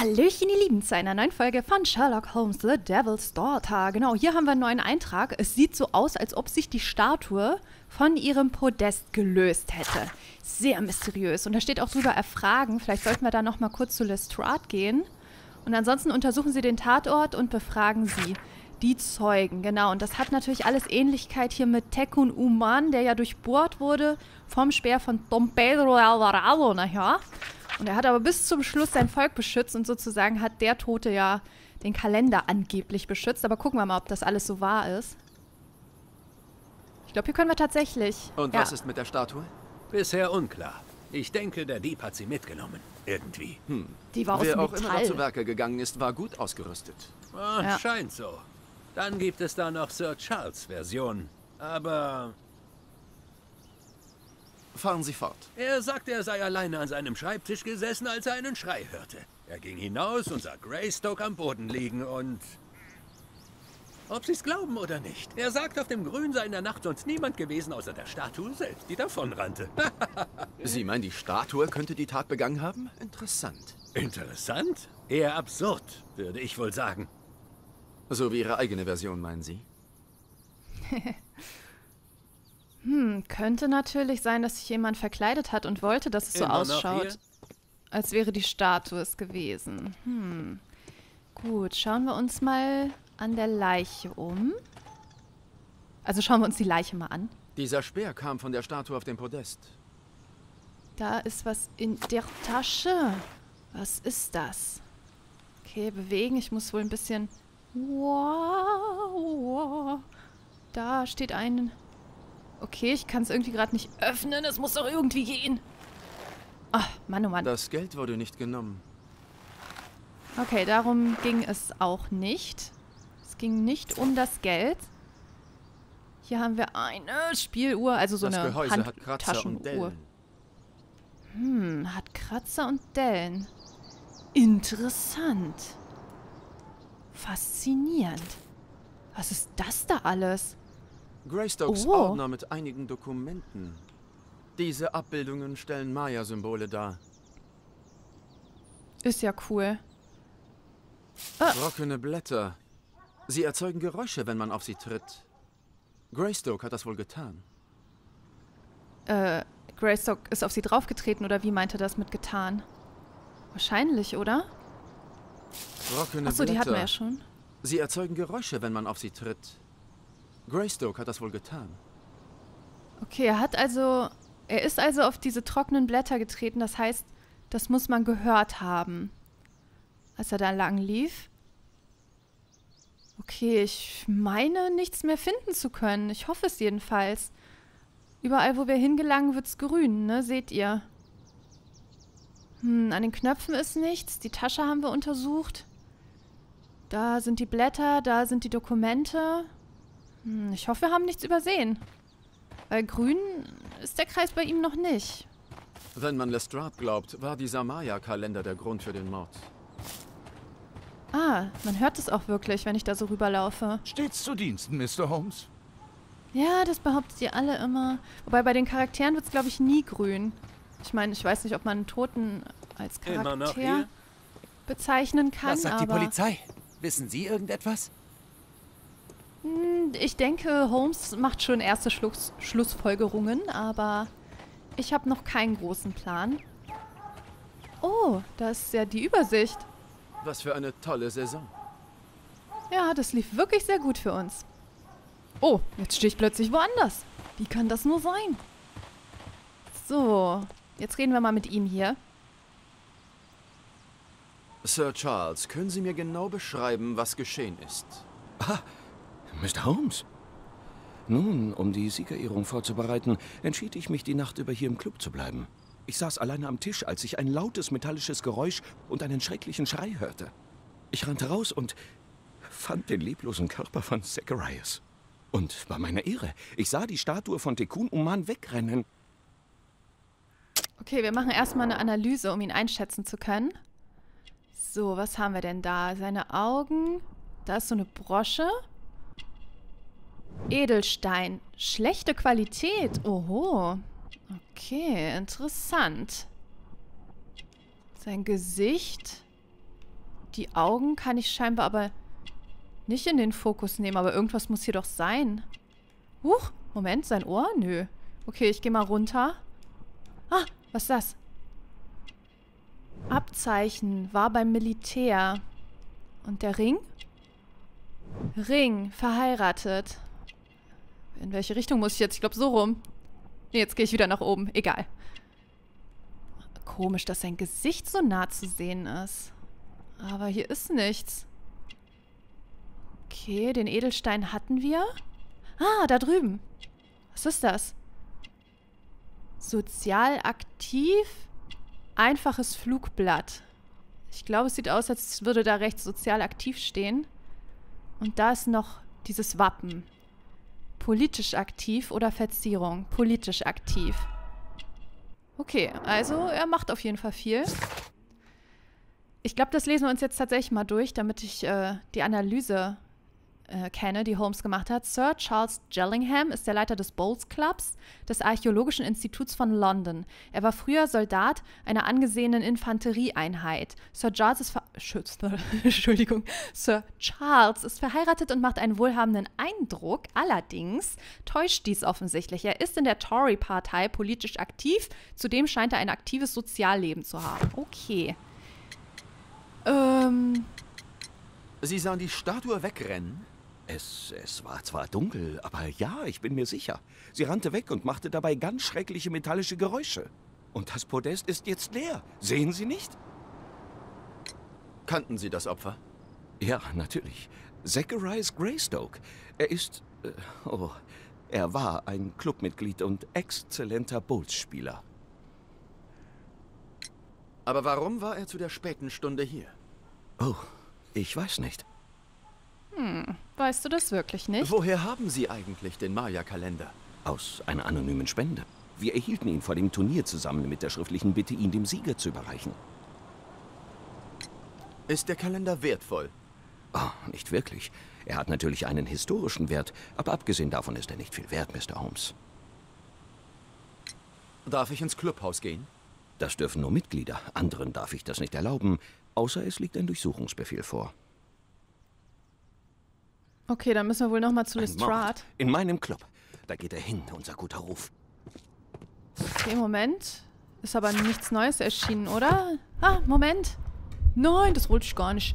Hallöchen, ihr Lieben, zu einer neuen Folge von Sherlock Holmes: The Devil's Daughter. Genau, hier haben wir einen neuen Eintrag. Es sieht so aus, als ob sich die Statue von ihrem Podest gelöst hätte. Sehr mysteriös. Und da steht auch drüber erfragen. Vielleicht sollten wir da nochmal kurz zu Lestrade gehen. Und ansonsten untersuchen sie den Tatort und befragen sie. Die Zeugen, genau. Und das hat natürlich alles Ähnlichkeit hier mit Tekun Uman, der ja durchbohrt wurde vom Speer von Don Pedro Alvarado, naja. Und er hat aber bis zum Schluss sein Volk beschützt und sozusagen hat der Tote ja den Kalender angeblich beschützt. Aber gucken wir mal, ob das alles so wahr ist. Ich glaube, hier können wir tatsächlich... Und ja. Was ist mit der Statue? Bisher unklar. Ich denke, der Dieb hat sie mitgenommen. Irgendwie. Die war aus Metall. Wer auch immer zu Werke gegangen ist, war gut ausgerüstet. Oh, ja. Scheint so. Dann gibt es da noch Sir Charles Version. Aber... Fahren Sie fort. Er sagte, er sei alleine an seinem Schreibtisch gesessen, als er einen Schrei hörte. Er ging hinaus und sah Greystoke am Boden liegen und... Ob Sie es glauben oder nicht, er sagt, auf dem Grün sei in der Nacht sonst niemand gewesen, außer der Statue selbst, die davonrannte. Sie meinen, die Statue könnte die Tat begangen haben? Interessant. Interessant? Eher absurd, würde ich wohl sagen. So wie Ihre eigene Version, meinen Sie? Könnte natürlich sein, dass sich jemand verkleidet hat und wollte, dass es so ausschaut, als wäre die Statue es gewesen. Gut, schauen wir uns mal an der Leiche um. Also schauen wir uns die Leiche mal an. Dieser Speer kam von der Statue auf dem Podest. Da ist was in der Tasche. Was ist das? Okay, bewegen. Ich muss wohl ein bisschen... Wow. Da steht ein... Okay, ich kann es irgendwie gerade nicht öffnen. Es muss doch irgendwie gehen. Ach, Mann, oh Mann. Das Geld wurde nicht genommen. Okay, darum ging es auch nicht. Es ging nicht um das Geld. Hier haben wir eine Spieluhr, also so eine Handtaschenuhr. Hat Kratzer und Dellen. Interessant. Faszinierend. Was ist das da alles? Greystokes Ordner mit einigen Dokumenten. Diese Abbildungen stellen Maya-Symbole dar. Ist ja cool. Trockene Blätter. Sie erzeugen Geräusche, wenn man auf sie tritt. Greystoke hat das wohl getan. Greystoke ist auf sie draufgetreten, oder wie meint er das mit getan? Wahrscheinlich, oder? Trockene Blätter. Die hatten wir ja schon. Sie erzeugen Geräusche, wenn man auf sie tritt. Greystoke hat das wohl getan. Okay, er ist also auf diese trockenen Blätter getreten. Das heißt, das muss man gehört haben, als er da lang lief. Okay, ich meine, nichts mehr finden zu können. Ich hoffe es jedenfalls. Überall, wo wir hingelangen, wird's grün, ne? Seht ihr? An den Knöpfen ist nichts. Die Tasche haben wir untersucht. Da sind die Blätter, da sind die Dokumente. Ich hoffe, wir haben nichts übersehen. Weil grün ist der Kreis bei ihm noch nicht. Wenn man Lestrade glaubt, war dieser Maya-Kalender der Grund für den Mord. Ah, man hört es auch wirklich, wenn ich da so rüberlaufe. Stets zu Diensten, Mr. Holmes. Ja, das behauptet ihr alle immer. Wobei bei den Charakteren wird es, glaube ich, nie grün. Ich meine, ich weiß nicht, ob man einen Toten als Charakter bezeichnen kann. Was sagt die Polizei? Wissen Sie irgendetwas? Ich denke, Holmes macht schon erste Schlussfolgerungen, aber ich habe noch keinen großen Plan. Oh, da ist ja die Übersicht. Was für eine tolle Saison. Ja, das lief wirklich sehr gut für uns. Oh, jetzt stehe ich plötzlich woanders. Wie kann das nur sein? So, jetzt reden wir mal mit ihm hier. Sir Charles, können Sie mir genau beschreiben, was geschehen ist? Ah! Mr. Holmes? Nun, um die Siegerehrung vorzubereiten, entschied ich mich, die Nacht über hier im Club zu bleiben. Ich saß alleine am Tisch, als ich ein lautes metallisches Geräusch und einen schrecklichen Schrei hörte. Ich rannte raus und fand den leblosen Körper von Zacharias. Und bei meiner Ehre, ich sah die Statue von Tekun Uman wegrennen. Okay, wir machen erstmal eine Analyse, um ihn einschätzen zu können. So, was haben wir denn da? Seine Augen, da ist so eine Brosche. Edelstein. Schlechte Qualität. Oho. Okay, interessant. Sein Gesicht. Die Augen kann ich scheinbar aber nicht in den Fokus nehmen. Aber irgendwas muss hier doch sein. Huch, Moment, sein Ohr? Nö. Okay, ich gehe mal runter. Ah, was ist das? Abzeichen war beim Militär. Und der Ring? Ring, verheiratet. In welche Richtung muss ich jetzt? Ich glaube, so rum. Nee, jetzt gehe ich wieder nach oben. Egal. Komisch, dass sein Gesicht so nah zu sehen ist. Aber hier ist nichts. Okay, den Edelstein hatten wir. Ah, da drüben. Was ist das? Sozial aktiv. Einfaches Flugblatt. Ich glaube, es sieht aus, als würde da rechts sozial aktiv stehen. Und da ist noch dieses Wappen. Politisch aktiv oder Verzierung. Politisch aktiv. Okay, also er macht auf jeden Fall viel. Ich glaube, das lesen wir uns jetzt tatsächlich mal durch, damit ich die Analyse kenne, die Holmes gemacht hat. Sir Charles Jellingham ist der Leiter des Bowls Clubs des Archäologischen Instituts von London. Er war früher Soldat einer angesehenen Infanterieeinheit. Sir Charles ist verheiratet und macht einen wohlhabenden Eindruck. Allerdings täuscht dies offensichtlich. Er ist in der Tory-Partei politisch aktiv. Zudem scheint er ein aktives Sozialleben zu haben. Okay. Sie sahen die Statue wegrennen? Es war zwar dunkel, aber ja, ich bin mir sicher. Sie rannte weg und machte dabei ganz schreckliche metallische Geräusche. Und das Podest ist jetzt leer. Sehen Sie nicht? Kannten Sie das Opfer? Ja, natürlich. Zacharias Greystoke. Er ist... er war ein Clubmitglied und exzellenter Bowls-Spieler. Aber warum war er zu der späten Stunde hier? Oh, ich weiß nicht. Weißt du das wirklich nicht? Woher haben Sie eigentlich den Maya-Kalender? Aus einer anonymen Spende. Wir erhielten ihn vor dem Turnier zusammen mit der schriftlichen Bitte, ihn dem Sieger zu überreichen. Ist der Kalender wertvoll? Oh, nicht wirklich. Er hat natürlich einen historischen Wert, aber abgesehen davon ist er nicht viel wert, Mr. Holmes. Darf ich ins Clubhaus gehen? Das dürfen nur Mitglieder. Anderen darf ich das nicht erlauben, außer es liegt ein Durchsuchungsbefehl vor. Okay, dann müssen wir wohl nochmal zu Lestrade. In meinem Club. Da geht er hin, unser guter Ruf. Okay, Moment. Ist aber nichts Neues erschienen, oder? Ah, Moment. Nein, das rutscht gar nicht.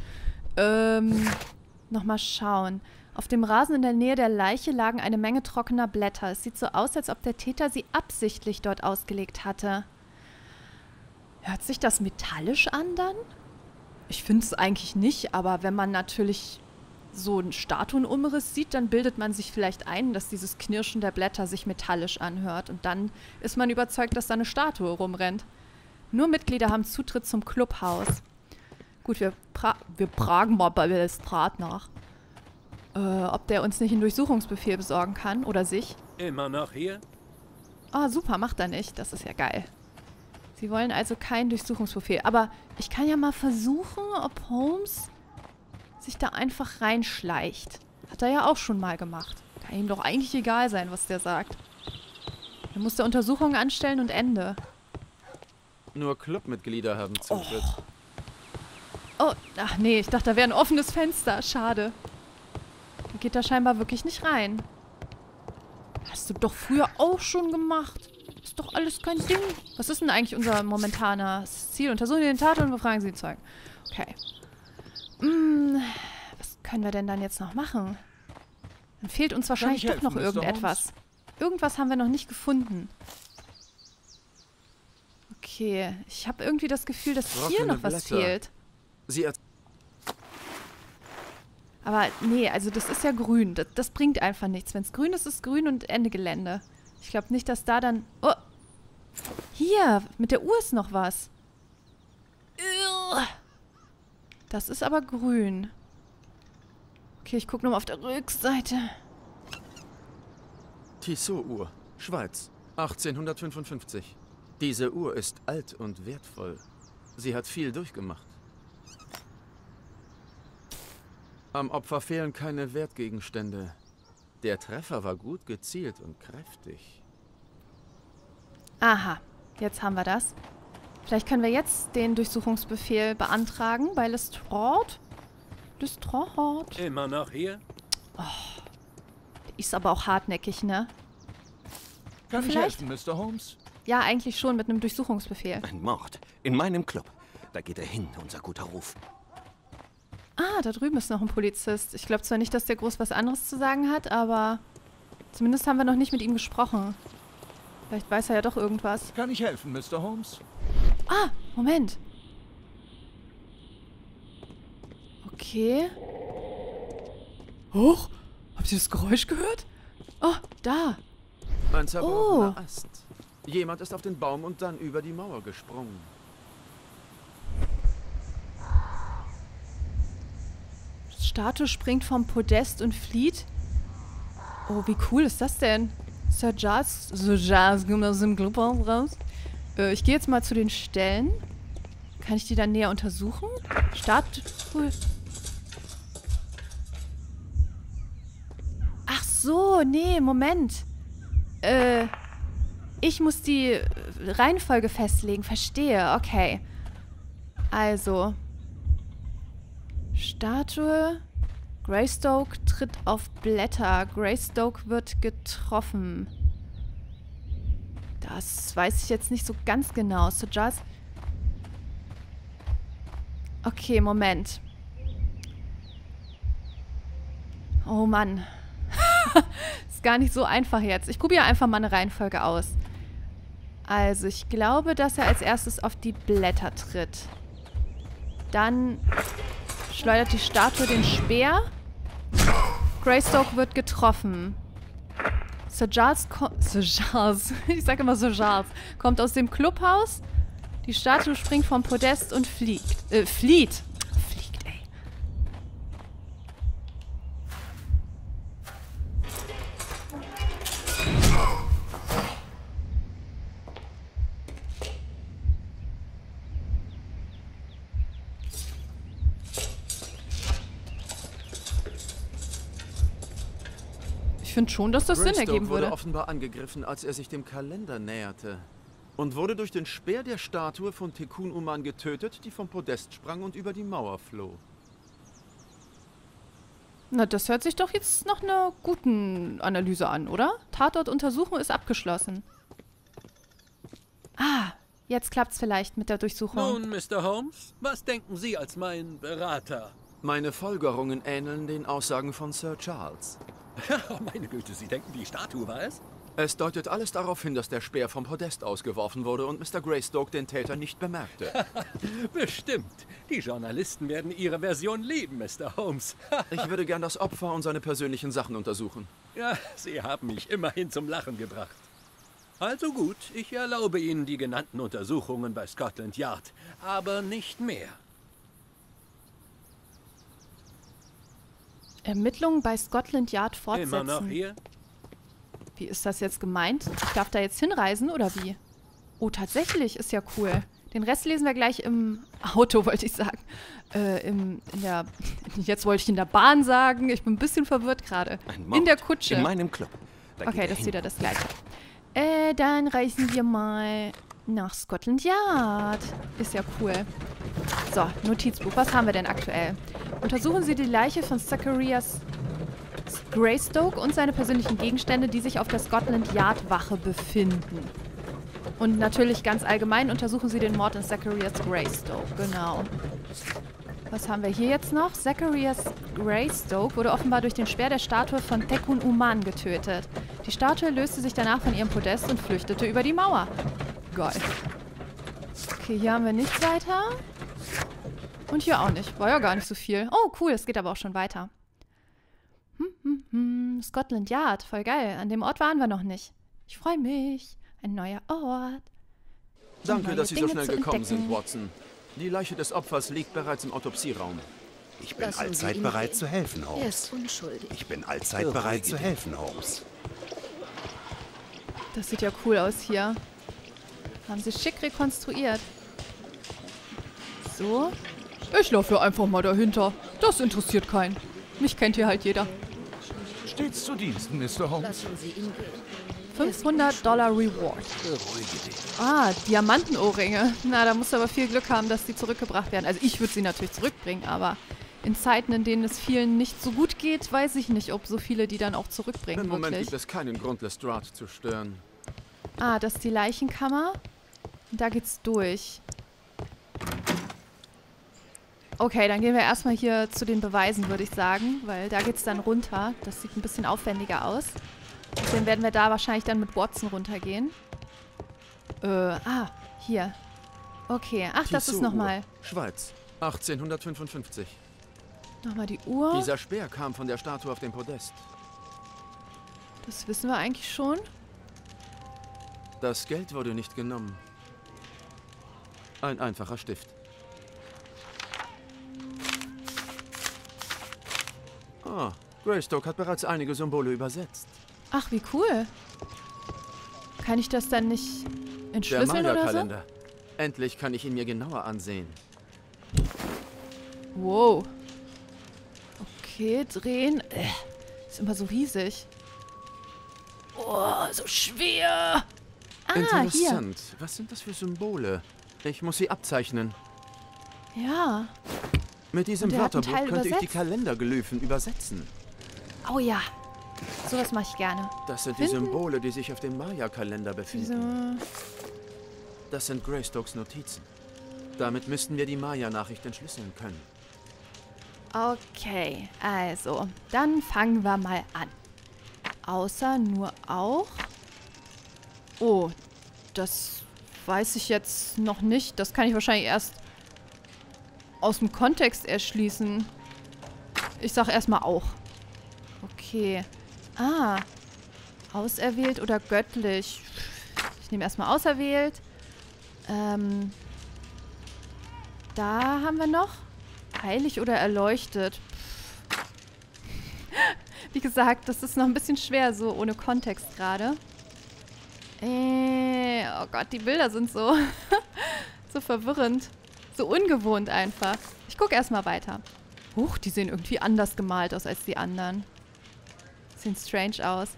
Nochmal schauen. Auf dem Rasen in der Nähe der Leiche lagen eine Menge trockener Blätter. Es sieht so aus, als ob der Täter sie absichtlich dort ausgelegt hatte. Hört sich das metallisch an dann? Ich finde es eigentlich nicht, aber wenn man natürlich so einen Statuenumriss sieht, dann bildet man sich vielleicht ein, dass dieses Knirschen der Blätter sich metallisch anhört. Und dann ist man überzeugt, dass da eine Statue rumrennt. Nur Mitglieder haben Zutritt zum Clubhaus. Gut, wir fragen mal bei Lestrade nach, ob der uns nicht einen Durchsuchungsbefehl besorgen kann oder sich. Immer noch hier? Ah, super, macht er nicht. Das ist ja geil. Sie wollen also keinen Durchsuchungsbefehl. Aber ich kann ja mal versuchen, ob Holmes sich da einfach reinschleicht. Hat er ja auch schon mal gemacht. Kann ihm doch eigentlich egal sein, was der sagt. Er muss da Untersuchungen anstellen und Ende. Nur Clubmitglieder haben Zutritt. Oh. Oh, ach nee, ich dachte, da wäre ein offenes Fenster. Schade. Da geht da scheinbar wirklich nicht rein. Hast du doch früher auch schon gemacht. Ist doch alles kein Ding. Was ist denn eigentlich unser momentanes Ziel? Untersuchen Sie den Tatort und befragen Sie den Zeugen. Okay. Was können wir denn dann jetzt noch machen? Dann fehlt uns wahrscheinlich doch noch irgendetwas. Irgendwas haben wir noch nicht gefunden. Okay, ich habe irgendwie das Gefühl, dass hier noch was fehlt. Aber nee, also das ist ja grün. Das bringt einfach nichts. Wenn es grün ist, ist es grün und Ende Gelände. Ich glaube nicht, dass da dann... Oh! Hier, mit der Uhr ist noch was. Das ist aber grün. Okay, ich gucke nochmal auf der Rückseite. Tissot-Uhr, Schweiz, 1855. Diese Uhr ist alt und wertvoll. Sie hat viel durchgemacht. Am Opfer fehlen keine Wertgegenstände. Der Treffer war gut gezielt und kräftig. Aha, jetzt haben wir das. Vielleicht können wir jetzt den Durchsuchungsbefehl beantragen bei Lestrade. Lestrade. Immer noch hier? Oh, die ist aber auch hartnäckig, ne? Kann ich helfen, Mr. Holmes? Ja, eigentlich schon, mit einem Durchsuchungsbefehl. Ein Mord. In meinem Club. Da geht er hin, unser guter Ruf. Ah, da drüben ist noch ein Polizist. Ich glaube zwar nicht, dass der groß was anderes zu sagen hat, aber zumindest haben wir noch nicht mit ihm gesprochen. Vielleicht weiß er ja doch irgendwas. Kann ich helfen, Mr. Holmes? Ah, Moment. Okay. Huch! Habt ihr das Geräusch gehört? Oh, da! Ein zerbrochener Ast. Jemand ist auf den Baum und dann über die Mauer gesprungen. Statue springt vom Podest und flieht. Oh, wie cool ist das denn? Sir Charles. Sir Charles, gehen wir aus dem Club raus. Ich gehe jetzt mal zu den Stellen. Kann ich die dann näher untersuchen? Statue. Ach so, nee, Moment. Ich muss die Reihenfolge festlegen. Verstehe, okay. Also. Statue. Greystoke tritt auf Blätter. Greystoke wird getroffen. Das weiß ich jetzt nicht so ganz genau. Sir Charles. Okay, Moment. Oh Mann. Ist gar nicht so einfach jetzt. Ich probiere einfach mal eine Reihenfolge aus. Also, ich glaube, dass er als erstes auf die Blätter tritt. Dann schleudert die Statue den Speer. Greystoke wird getroffen. Sir Charles. Ich sage immer Sir Charles. Kommt aus dem Clubhaus. Die Statue springt vom Podest und fliegt. Flieht. Fliegt, ey. Ich finde schon, dass das Sinn ergeben würde. Greystoke wurde offenbar angegriffen, als er sich dem Kalender näherte. Und wurde durch den Speer der Statue von Tekun Uman getötet, die vom Podest sprang und über die Mauer floh. Na, das hört sich doch jetzt nach einer guten Analyse an, oder? Tatortuntersuchung ist abgeschlossen. Ah, jetzt klappt's vielleicht mit der Durchsuchung. Nun, Mr. Holmes, was denken Sie als mein Berater? Meine Folgerungen ähneln den Aussagen von Sir Charles. Meine Güte, Sie denken, die Statue war es? Es deutet alles darauf hin, dass der Speer vom Podest ausgeworfen wurde und Mr. Greystoke den Täter nicht bemerkte. Bestimmt. Die Journalisten werden Ihre Version lieben, Mr. Holmes. Ich würde gern das Opfer und seine persönlichen Sachen untersuchen. Ja, Sie haben mich immerhin zum Lachen gebracht. Also gut, ich erlaube Ihnen die genannten Untersuchungen bei Scotland Yard, aber nicht mehr. Ermittlungen bei Scotland Yard fortsetzen. Immer noch hier? Wie ist das jetzt gemeint? Ich darf da jetzt hinreisen, oder wie? Oh, tatsächlich, ist ja cool. Den Rest lesen wir gleich im Auto, wollte ich sagen. Jetzt wollte ich in der Bahn sagen. Ich bin ein bisschen verwirrt gerade. In der Kutsche. In meinem Club. Okay, das ist wieder das Gleiche. Dann reisen wir mal nach Scotland Yard. Ist ja cool. So, Notizbuch. Was haben wir denn aktuell? Untersuchen Sie die Leiche von Zacharias Greystoke und seine persönlichen Gegenstände, die sich auf der Scotland Yard Wache befinden. Und natürlich ganz allgemein untersuchen Sie den Mord an Zacharias Greystoke. Genau. Was haben wir hier jetzt noch? Zacharias Greystoke wurde offenbar durch den Speer der Statue von Tekun Uman getötet. Die Statue löste sich danach von ihrem Podest und flüchtete über die Mauer. Geil. Okay, hier haben wir nichts weiter. Und hier auch nicht. War ja gar nicht so viel. Oh, cool. Es geht aber auch schon weiter. Scotland Yard. Voll geil. An dem Ort waren wir noch nicht. Ich freue mich. Ein neuer Ort. Danke, dass Sie so schnell gekommen sind, Watson. Die Leiche des Opfers liegt bereits im Autopsieraum. Ich bin allzeit bereit zu helfen, Holmes. Er ist unschuldig. Ich bin allzeit bereit zu helfen, Holmes. Das sieht ja cool aus hier. Haben sie schick rekonstruiert. So. Ich laufe einfach mal dahinter. Das interessiert keinen. Mich kennt hier halt jeder. Stets zu Diensten, Mr. Holmes. $500 Reward. Ah, Diamantenohrringe. Na, da musst du aber viel Glück haben, dass die zurückgebracht werden. Also ich würde sie natürlich zurückbringen, aber in Zeiten, in denen es vielen nicht so gut geht, weiß ich nicht, ob so viele die dann auch zurückbringen. Im Moment gibt es keinen Grund, Lestrade zu stören. Ah, das ist die Leichenkammer. Da geht's durch. Okay, dann gehen wir erstmal hier zu den Beweisen, würde ich sagen, weil da geht's dann runter. Das sieht ein bisschen aufwendiger aus. Deswegen werden wir da wahrscheinlich dann mit Watson runtergehen. Hier. Okay, ach, das ist nochmal. Schweiz, 1855. Nochmal die Uhr. Dieser Speer kam von der Statue auf dem Podest. Das wissen wir eigentlich schon. Das Geld wurde nicht genommen. Ein einfacher Stift. Ah, Greystoke hat bereits einige Symbole übersetzt. Ach, wie cool. Kann ich das dann nicht entschlüsseln oder so? Der Maya-Kalender. Endlich kann ich ihn mir genauer ansehen. Wow. Okay, drehen. Ist immer so riesig. Oh, so schwer. Ah, interessant. Hier. Was sind das für Symbole? Ich muss sie abzeichnen. Ja. Mit diesem Wörterbuch könnte ich die Kalenderglyphen übersetzen. Oh ja. Sowas mache ich gerne. Das sind die Symbole, die sich auf dem Maya-Kalender befinden. Das sind Greystokes Notizen. Damit müssten wir die Maya-Nachricht entschlüsseln können. Okay, also, dann fangen wir mal an. Außer nur auch... Oh, das weiß ich jetzt noch nicht. Das kann ich wahrscheinlich erst aus dem Kontext erschließen. Ich sag erstmal auch. Okay. Ah. Auserwählt oder göttlich? Ich nehme erstmal auserwählt. Da haben wir noch. Heilig oder erleuchtet? Wie gesagt, das ist noch ein bisschen schwer, so ohne Kontext gerade. Oh Gott, die Bilder sind so, so verwirrend. So ungewohnt einfach. Ich gucke erstmal weiter. Huch, die sehen irgendwie anders gemalt aus als die anderen. Sehen strange aus.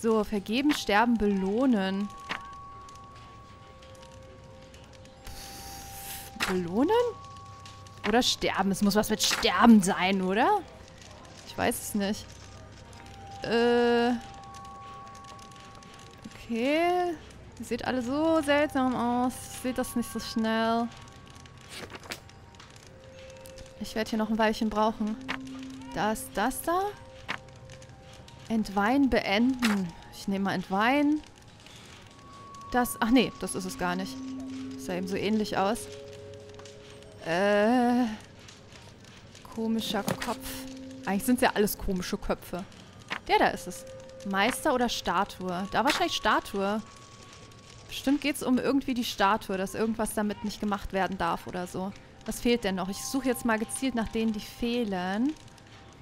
So, vergeben, sterben, belohnen. Belohnen? Oder sterben. Es muss was mit sterben sein, oder? Ich weiß es nicht. Okay. Ihr seht alle so seltsam aus. Ich sehe das nicht so schnell. Ich werde hier noch ein Weilchen brauchen. Da ist das da. Entweihen beenden. Ich nehme mal entweihen. Das... Ach nee, das ist es gar nicht. Das sah eben so ähnlich aus. Komischer Kopf. Eigentlich sind es ja alles komische Köpfe. Der da ist es. Meister oder Statue? Da wahrscheinlich Statue. Bestimmt geht es um irgendwie die Statue, dass irgendwas damit nicht gemacht werden darf oder so. Was fehlt denn noch? Ich suche jetzt mal gezielt nach denen, die fehlen.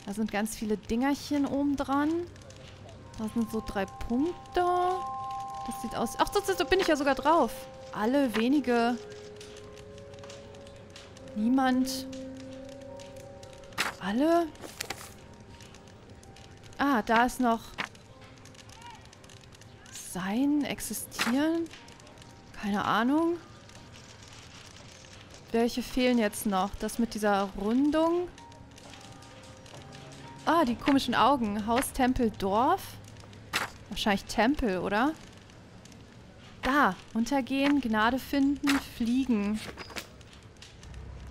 Da sind ganz viele Dingerchen oben dran. Da sind so 3 Punkte. Das sieht aus... Ach, so bin ich ja sogar drauf. Alle, wenige... Niemand. Alle? Ah, da ist noch... Sein, existieren? Keine Ahnung. Welche fehlen jetzt noch? Das mit dieser Rundung? Ah, die komischen Augen. Haus, Tempel, Dorf? Wahrscheinlich Tempel, oder? Da. Untergehen, Gnade finden, fliegen.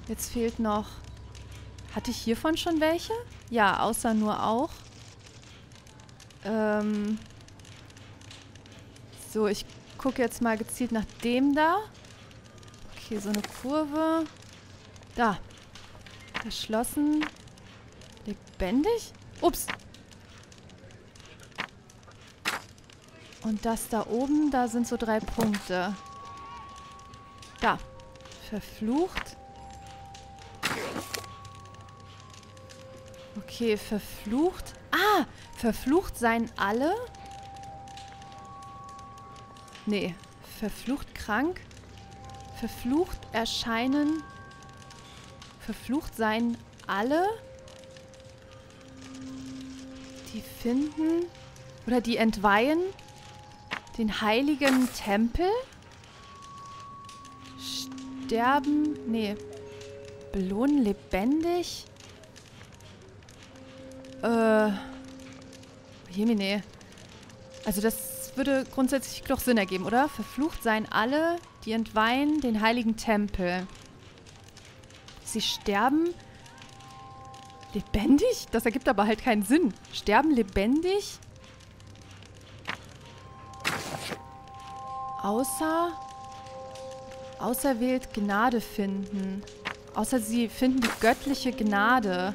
Jetzt fehlt noch... Hatte ich hiervon schon welche? Ja, außer nur auch. So, ich gucke jetzt mal gezielt nach dem da. Okay, so eine Kurve. Da. Erschlossen. Lebendig? Ups. Und das da oben, da sind so 3 Punkte. Da. Verflucht. Okay, verflucht. Ah, verflucht seien alle? Nee, verflucht krank. Verflucht erscheinen. Verflucht seien alle? Die finden? Oder die entweihen? Den heiligen Tempel? Sterben? Nee. Belohnen lebendig? Jemine. Also das würde grundsätzlich doch Sinn ergeben, oder? Verflucht seien alle, die entweihen den heiligen Tempel. Sie sterben lebendig? Das ergibt aber halt keinen Sinn. Sterben lebendig? Auserwählt Gnade finden. Außer sie finden die göttliche Gnade.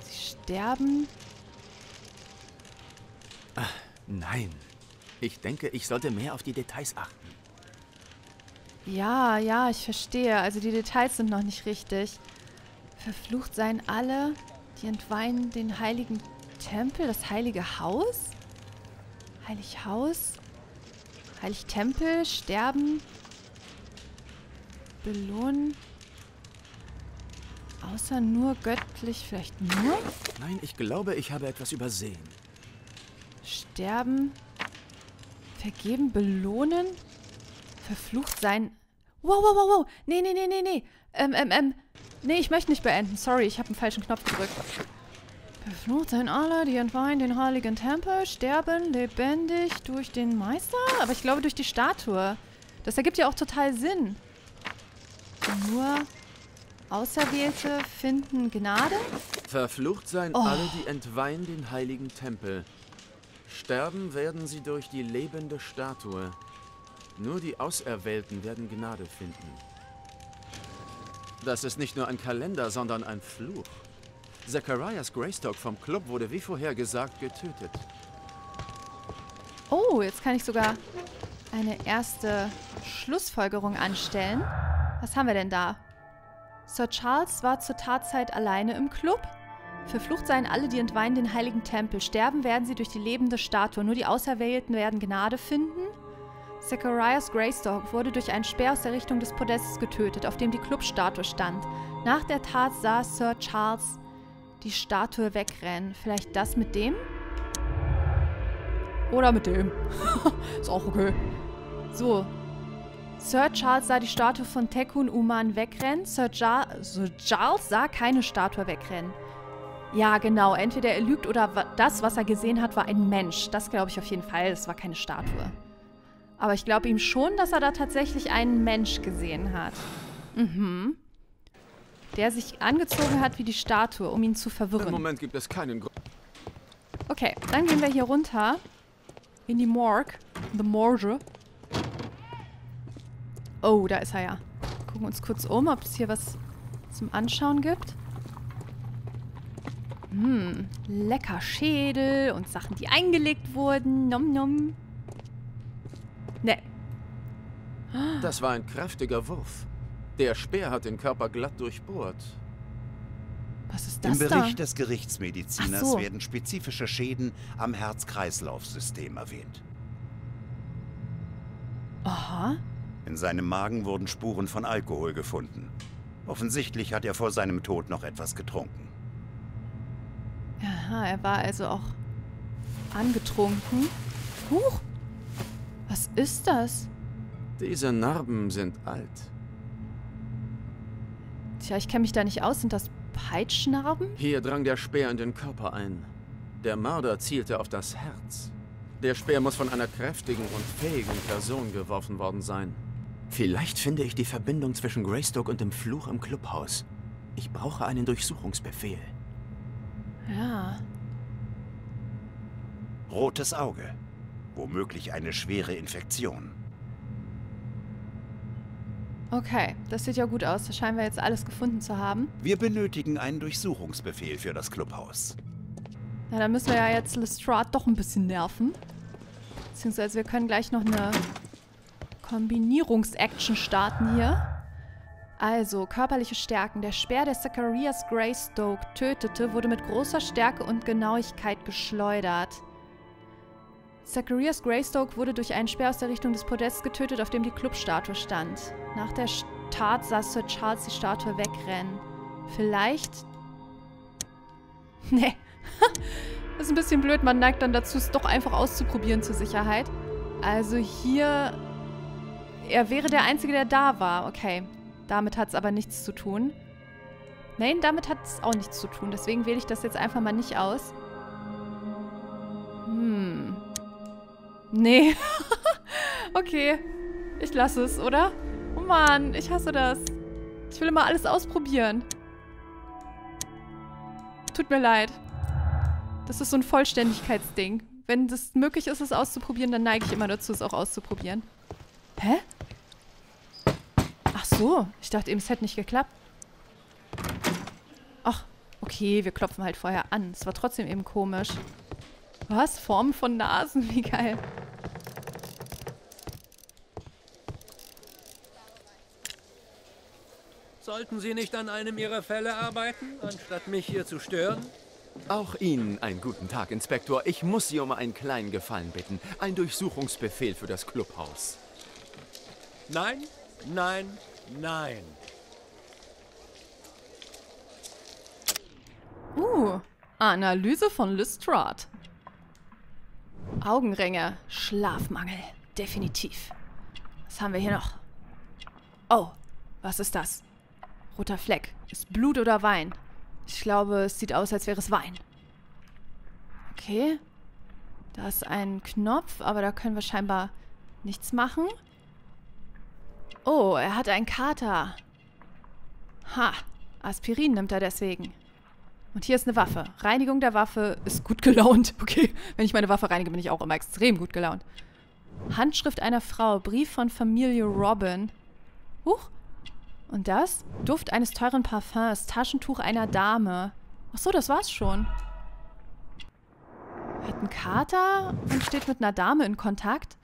Sie sterben. Ach, nein. Ich denke, ich sollte mehr auf die Details achten. Ja, ich verstehe. Also die Details sind noch nicht richtig. Verflucht seien alle, die entweihen den heiligen Tempel, das heilige Haus? Heilig Haus? Heilig Tempel, sterben, belohnen, außer nur göttlich, vielleicht nur? Nein, ich glaube, ich habe etwas übersehen. Sterben, vergeben, belohnen, verflucht sein. Wow. Nee. Nee, ich möchte nicht beenden. Sorry, ich habe einen falschen Knopf gedrückt. Verflucht seien alle, die entweihen den heiligen Tempel, sterben lebendig durch den Meister? Aber ich glaube durch die Statue. Das ergibt ja auch total Sinn. Nur Auserwählte finden Gnade? Verflucht seien alle, die entweihen den heiligen Tempel. Sterben werden sie durch die lebende Statue. Nur die Auserwählten werden Gnade finden. Das ist nicht nur ein Kalender, sondern ein Fluch. Zacharias Greystoke vom Club wurde wie vorhergesagt getötet. Oh, jetzt kann ich sogar eine erste Schlussfolgerung anstellen. Was haben wir denn da? Sir Charles war zur Tatzeit alleine im Club. Verflucht seien alle, die entweihen den heiligen Tempel. Sterben werden sie durch die lebende Statue. Nur die Auserwählten werden Gnade finden. Zacharias Greystoke wurde durch einen Speer aus der Richtung des Podestes getötet, auf dem die Clubstatue stand. Nach der Tat sah Sir Charles die Statue wegrennen. Vielleicht das mit dem? Oder mit dem. Ist auch okay. So. Sir Charles sah die Statue von Tekun Uman wegrennen. Sir Charles sah keine Statue wegrennen. Ja, genau. Entweder er lügt oder das, was er gesehen hat, war ein Mensch. Das glaube ich auf jeden Fall. Es war keine Statue. Aber ich glaube ihm schon, dass er da tatsächlich einen Mensch gesehen hat. Mhm. Der sich angezogen hat wie die Statue, um ihn zu verwirren. Im Moment gibt es keinen Grund. Okay, dann gehen wir hier runter. In die Morgue. The Morgue. Oh, da ist er ja. Gucken uns kurz um, ob es hier was zum Anschauen gibt. Lecker Schädel und Sachen, die eingelegt wurden. Nom nom. Ne. Das war ein kräftiger Wurf. Der Speer hat den Körper glatt durchbohrt. Was ist das da? Im Bericht des Gerichtsmediziners werden spezifische Schäden am Herz-Kreislauf-System erwähnt. Aha. In seinem Magen wurden Spuren von Alkohol gefunden. Offensichtlich hat er vor seinem Tod noch etwas getrunken. Aha, er war also auch angetrunken. Huch! Was ist das? Diese Narben sind alt. Tja, ich kenne mich da nicht aus. Sind das Peitschnarben? Hier drang der Speer in den Körper ein. Der Mörder zielte auf das Herz. Der Speer muss von einer kräftigen und fähigen Person geworfen worden sein. Vielleicht finde ich die Verbindung zwischen Greystoke und dem Fluch im Clubhaus. Ich brauche einen Durchsuchungsbefehl. Ja. Rotes Auge. Womöglich eine schwere Infektion. Okay, das sieht ja gut aus. Da scheinen wir jetzt alles gefunden zu haben. Wir benötigen einen Durchsuchungsbefehl für das Clubhaus. Na, dann müssen wir ja jetzt Lestrade doch ein bisschen nerven. Beziehungsweise wir können gleich noch eine Kombinierungs-Action starten hier. Also, körperliche Stärken. Der Speer, der Zacharias Greystoke tötete, wurde mit großer Stärke und Genauigkeit geschleudert. Zacharias Greystoke wurde durch einen Speer aus der Richtung des Podests getötet, auf dem die Clubstatue stand. Nach der Tat sah Sir Charles die Statue wegrennen. Vielleicht... Nee. Ist ein bisschen blöd, man neigt dann dazu, es doch einfach auszuprobieren zur Sicherheit. Also hier... Er wäre der Einzige, der da war. Okay, damit hat es aber nichts zu tun. Nein, damit hat es auch nichts zu tun. Deswegen wähle ich das jetzt einfach mal nicht aus. Nee. Okay. Ich lasse es, oder? Oh Mann, ich hasse das. Ich will immer alles ausprobieren. Tut mir leid. Das ist so ein Vollständigkeitsding. Wenn das möglich ist, es auszuprobieren, dann neige ich immer dazu, es auch auszuprobieren. Hä? Ach so. Ich dachte eben, es hätte nicht geklappt. Ach, okay, wir klopfen halt vorher an. Es war trotzdem eben komisch. Was? Form von Nasen? Wie geil. Sollten Sie nicht an einem Ihrer Fälle arbeiten, anstatt mich hier zu stören? Auch Ihnen einen guten Tag, Inspektor. Ich muss Sie um einen kleinen Gefallen bitten. Ein Durchsuchungsbefehl für das Clubhaus. Nein, nein, nein. Analyse von Lestrade. Augenringe. Schlafmangel. Definitiv. Was haben wir hier noch? Oh, was ist das? Roter Fleck. Ist Blut oder Wein? Ich glaube, es sieht aus, als wäre es Wein. Okay. Da ist ein Knopf, aber da können wir scheinbar nichts machen. Oh, er hat einen Kater. Ha, Aspirin nimmt er deswegen. Und hier ist eine Waffe. Reinigung der Waffe ist gut gelaunt. Okay, wenn ich meine Waffe reinige, bin ich auch immer extrem gut gelaunt. Handschrift einer Frau. Brief von Familie Robin. Huch. Und das? Duft eines teuren Parfums. Taschentuch einer Dame. Ach so, das war's schon. Hat einen Kater und steht mit einer Dame in Kontakt.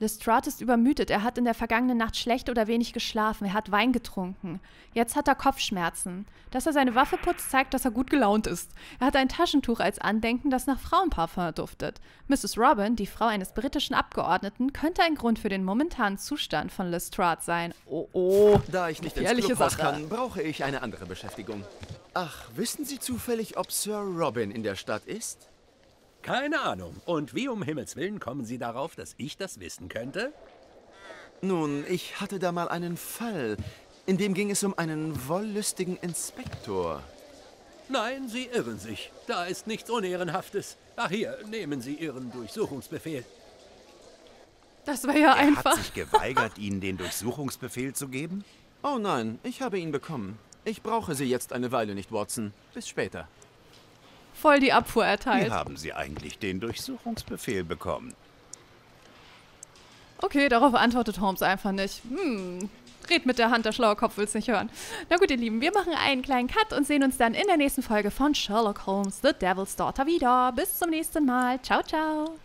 Lestrade ist übermüdet. Er hat in der vergangenen Nacht schlecht oder wenig geschlafen. Er hat Wein getrunken. Jetzt hat er Kopfschmerzen. Dass er seine Waffe putzt, zeigt, dass er gut gelaunt ist. Er hat ein Taschentuch als Andenken, das nach Frauenparfum duftet. Mrs. Robin, die Frau eines britischen Abgeordneten, könnte ein Grund für den momentanen Zustand von Lestrade sein. Oh, oh. Da ich nicht ins Clubhaus kann, brauche ich eine andere Beschäftigung. Ach, wissen Sie zufällig, ob Sir Robin in der Stadt ist? Keine Ahnung. Und wie um Himmels Willen kommen Sie darauf, dass ich das wissen könnte? Nun, ich hatte da mal einen Fall, in dem ging es um einen wollüstigen Inspektor. Nein, Sie irren sich. Da ist nichts Unehrenhaftes. Ach hier, nehmen Sie Ihren Durchsuchungsbefehl. Das war ja einfach. Er hat sich geweigert, Ihnen den Durchsuchungsbefehl zu geben? Oh nein, ich habe ihn bekommen. Ich brauche Sie jetzt eine Weile nicht, Watson. Bis später. Voll die Abfuhr erteilt. Wie haben Sie eigentlich den Durchsuchungsbefehl bekommen? Okay, darauf antwortet Holmes einfach nicht. Red mit der Hand, der schlaue Kopf will es nicht hören. Na gut, ihr Lieben, wir machen einen kleinen Cut und sehen uns dann in der nächsten Folge von Sherlock Holmes: The Devil's Daughter wieder. Bis zum nächsten Mal. Ciao, ciao.